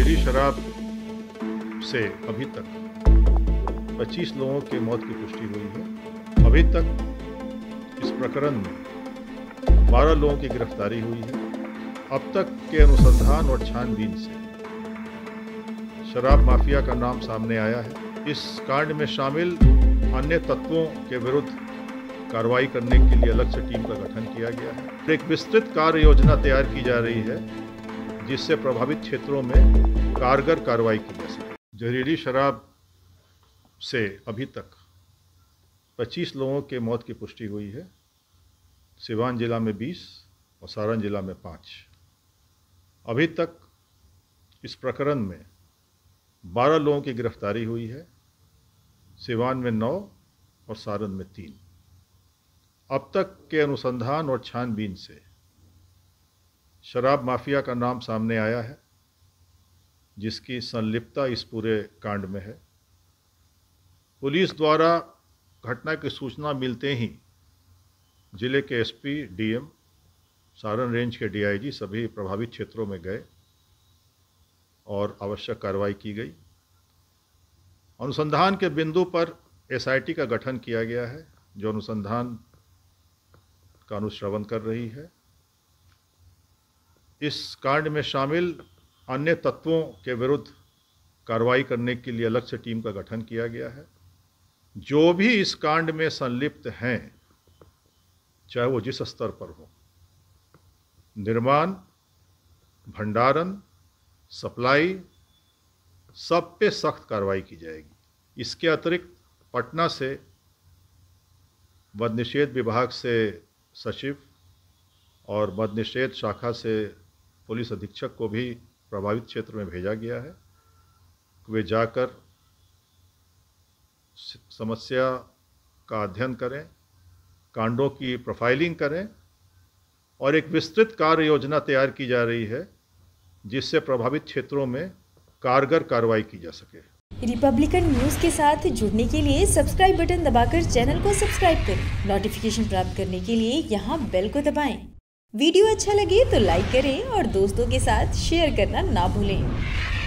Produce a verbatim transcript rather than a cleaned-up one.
नशेड़ी शराब से अभी तक पच्चीस लोगों के मौत की पुष्टि हुई है। अभी तक इस प्रकरण में बारह लोगों की गिरफ्तारी हुई है। अब तक के अनुसंधान और छानबीन से शराब माफिया का नाम सामने आया है। इस कांड में शामिल अन्य तत्वों के विरुद्ध कार्रवाई करने के लिए अलग से टीम का गठन किया गया है। एक विस्तृत कार्य योजना तैयार की जा रही है जिससे प्रभावित क्षेत्रों में कारगर कार्रवाई की जा सके। जहरीली शराब से अभी तक पच्चीस लोगों के मौत की पुष्टि हुई है। सिवान जिला में बीस और सारण जिला में पाँच। अभी तक इस प्रकरण में बारह लोगों की गिरफ्तारी हुई है। सिवान में नौ और सारण में तीन। अब तक के अनुसंधान और छानबीन से शराब माफिया का नाम सामने आया है जिसकी संलिप्तता इस पूरे कांड में है। पुलिस द्वारा घटना की सूचना मिलते ही जिले के एसपी, डीएम, सारण रेंज के डीआईजी सभी प्रभावित क्षेत्रों में गए और आवश्यक कार्रवाई की गई। अनुसंधान के बिंदु पर एसआईटी का गठन किया गया है जो अनुसंधान का अनुश्रवण कर रही है। इस कांड में शामिल अन्य तत्वों के विरुद्ध कार्रवाई करने के लिए अलग से टीम का गठन किया गया है। जो भी इस कांड में संलिप्त हैं, चाहे वो जिस स्तर पर हो, निर्माण, भंडारण, सप्लाई, सब पे सख्त कार्रवाई की जाएगी। इसके अतिरिक्त पटना से मद निषेध विभाग से सचिव और मद निषेध शाखा से पुलिस अधीक्षक को भी प्रभावित क्षेत्र में भेजा गया है। वे जाकर समस्या का अध्ययन करें, कांडों की प्रोफाइलिंग करें और एक विस्तृत कार्य योजना तैयार की जा रही है जिससे प्रभावित क्षेत्रों में कारगर कार्रवाई की जा सके। रेपब्लिकन न्यूज़ के साथ जुड़ने के लिए सब्सक्राइब बटन दबाकर चैनल को सब्सक्राइब करें। नोटिफिकेशन प्राप्त करने के लिए यहाँ बेल को दबाएं। वीडियो अच्छा लगे तो लाइक करें और दोस्तों के साथ शेयर करना ना भूलें।